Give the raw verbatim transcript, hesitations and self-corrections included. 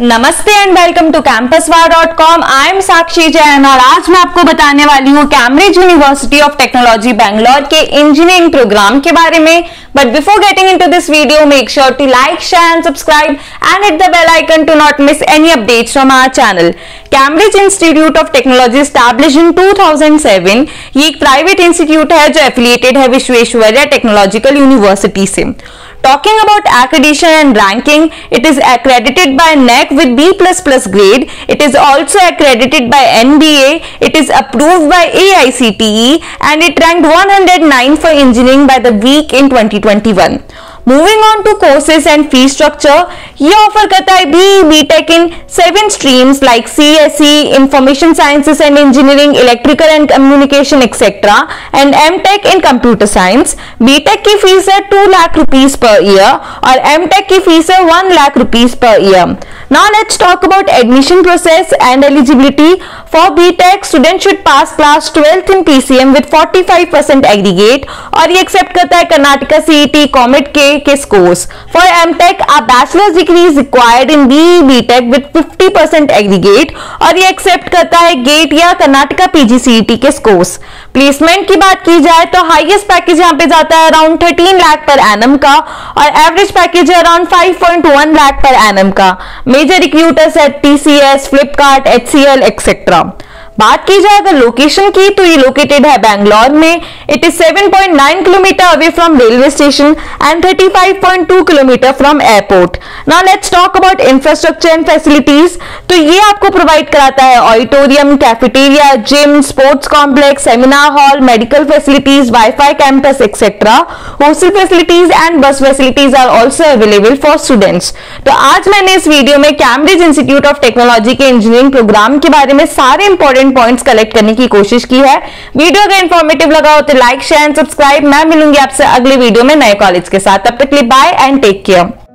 नमस्ते and welcome to campuswar dot com। I am Sakshi Jai और आज मैं आपको बताने वाली हूँ Cambridge university of technology Bangalore के इंजीनियरिंग प्रोग्राम के बारे में। But before getting into this video make sure to like, share and subscribe and hit the bell icon to not miss any updates from our channel. Cambridge institute of technology establish in two thousand seven, ये एक private institute है जो affiliated है Visvesvaraya technological university से। Talking about accreditation and ranking, it is accredited by N E C with B plus plus grade. It is also accredited by N B A. It is approved by A I C T E and it ranked one hundred nine for engineering by the week in twenty twenty-one. Moving on to courses and fee structure, ये offer करता है B BTech in seven streams like C S E, information sciences and engineering, electrical and communication etcetera and MTech in computer science. BTech की fees है two lakh rupees per year और MTech की fees है one lakh rupees per year. Now let's talk about admission process and eligibility for BTech. Student should pass class twelfth in P C M with forty five percent aggregate और ये accept करता है कर्नाटका सी E T, COMEDK के scores. For MTech a bachelor's degree is required in B BTech with fifty percent aggregate और ये accept करता है GATE या Karnataka P G C E T के स्कोर्स। प्लेसमेंट की बात की जाए तो हाईएस्ट पैकेज यहाँ पे जाता है around thirteen lakh per annum का और एवरेज पैकेज है around five point one lakh per annum का। मेजर रिक्रूटर्स है T C S, Flipkart, H C L etcetera. बात की जाए अगर लोकेशन की तो ये लोकेटेड है बैंगलोर में। It is seven point nine kilometre away from railway station and thirty five point two kilometre from airport. Now let's talk about infrastructure and facilities, तो ये आपको प्रोवाइड कराता है auditorium, cafeteria, gym, sports complex, seminar hall, medical facilities, wifi campus etcetera. Hostel facilities and bus facilities are also available for students. तो आज मैंने इस video में कैम्ब्रिज इंस्टीट्यूट ऑफ टेक्नोलॉजी के इंजीनियरिंग प्रोग्राम के बारे में सारे इंपॉर्टेंट पॉइंट्स कलेक्ट करने की कोशिश की है। वीडियो अगर इंफॉर्मेटिव लगा हो तो लाइक, शेयर एंड सब्सक्राइब। मैं मिलूंगी आपसे अगले वीडियो में नए कॉलेज के साथ। तब तक के लिए बाय एंड टेक केयर।